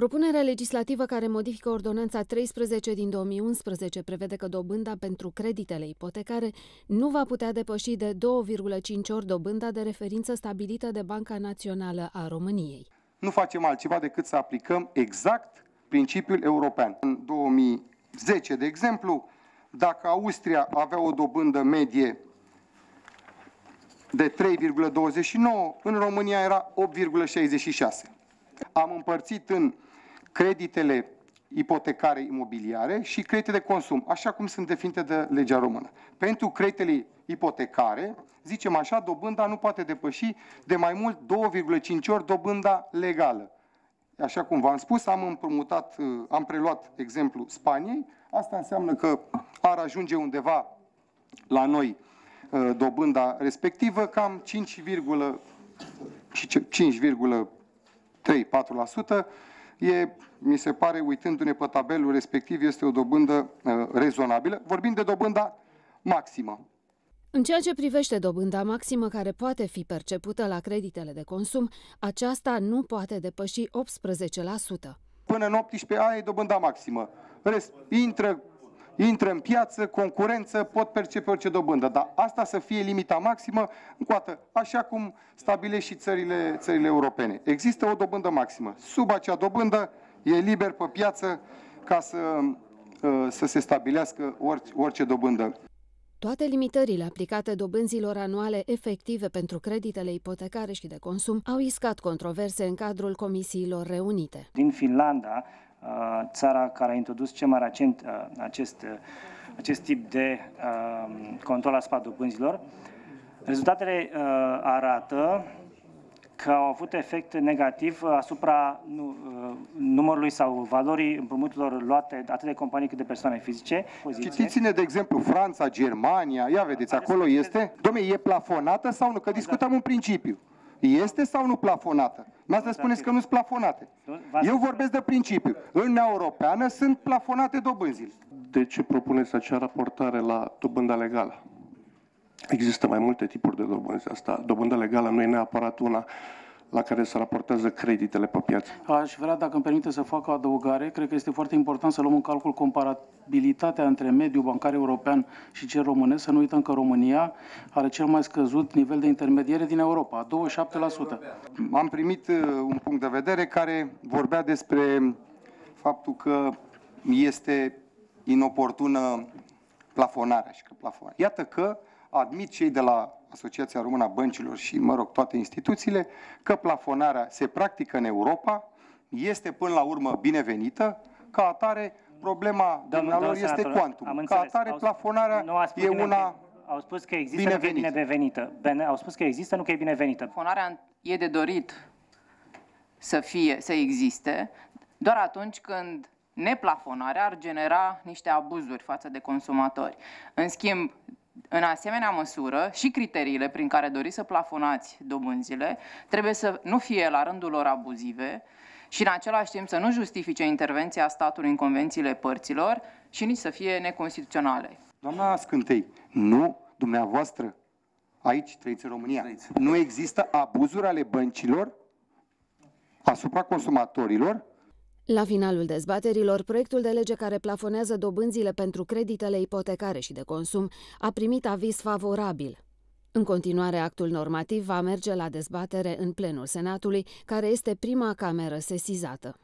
Propunerea legislativă care modifică Ordonanța 13 din 2011 prevede că dobânda pentru creditele ipotecare nu va putea depăși de 2,5 ori dobânda de referință stabilită de Banca Națională a României. Nu facem altceva decât să aplicăm exact principiul european. În 2010, de exemplu, dacă Austria avea o dobândă medie de 3,29, în România era 8,66. Am împărțit în creditele ipotecare immobiliare și credite de consum, așa cum sunt definite de legea română. Pentru creditele ipotecare, zicem așa, dobânda nu poate depăși de mai mult 2,5 ori dobânda legală. Așa cum v-am spus, am preluat exemplul Spaniei, asta înseamnă că ar ajunge undeva la noi dobânda respectivă, cam 5,3-4%, mi se pare, uitându-ne pe tabelul respectiv, este o dobândă rezonabilă. Vorbim de dobânda maximă. În ceea ce privește dobânda maximă care poate fi percepută la creditele de consum, aceasta nu poate depăși 18%. Până în 18, aia e dobânda maximă. Intră în piață, concurență, pot percepe orice dobândă, dar asta să fie limita maximă, încoată, așa cum stabilesc și țările europene. Există o dobândă maximă. Sub acea dobândă e liber pe piață ca să se stabilească orice dobândă. Toate limitările aplicate dobânzilor anuale efective pentru creditele ipotecare și de consum au iscat controverse în cadrul comisiilor reunite. Din Finlanda, țara care a introdus cel mai recent acest tip de control asupra dobânzilor, rezultatele arată că au avut efect negativ asupra numărului sau valorii împrumuturilor luate atât de companii cât de persoane fizice. Citiți-ne, de exemplu, Franța, Germania, ia vedeți, acolo este. Dom'le, e plafonată sau nu? Că discutăm un principiu. Este sau nu plafonată? Asta spuneți că nu sunt plafonate. Eu vorbesc de principiu. În Uniunea Europeană sunt plafonate dobânzile. De ce propuneți acea raportare la dobânda legală? Există mai multe tipuri de dobânzi. Asta, dobânda legală nu e neapărat una la care se raportează creditele pe piață. Aș vrea, dacă îmi permite, să fac o adăugare. Cred că este foarte important să luăm în calcul comparabilitatea între mediul bancar european și cel românesc. Să nu uităm că România are cel mai scăzut nivel de intermediere din Europa, 27%. Am primit un punct de vedere care vorbea despre faptul că este inoportună plafonarea și că plafonarea. Iată că admit cei de la Asociația Română a Băncilor și, mă rog, toate instituțiile, că plafonarea se practică în Europa, este până la urmă binevenită, ca atare problema dumnealor este quantum. Ca atare plafonarea e una binevenită. Au spus că există, nu că e binevenită. Plafonarea e de dorit să existe, doar atunci când neplafonarea ar genera niște abuzuri față de consumatori. În schimb, în asemenea măsură, și criteriile prin care doriți să plafonați dobânzile trebuie să nu fie la rândul lor abuzive și în același timp să nu justifice intervenția statului în convențiile părților și nici să fie neconstituționale. Doamna Scântei, nu, dumneavoastră, aici trăiți în România, nu există abuzuri ale băncilor asupra consumatorilor? La finalul dezbaterilor, proiectul de lege care plafonează dobânzile pentru creditele ipotecare și de consum a primit aviz favorabil. În continuare, actul normativ va merge la dezbatere în plenul Senatului, care este prima cameră sesizată.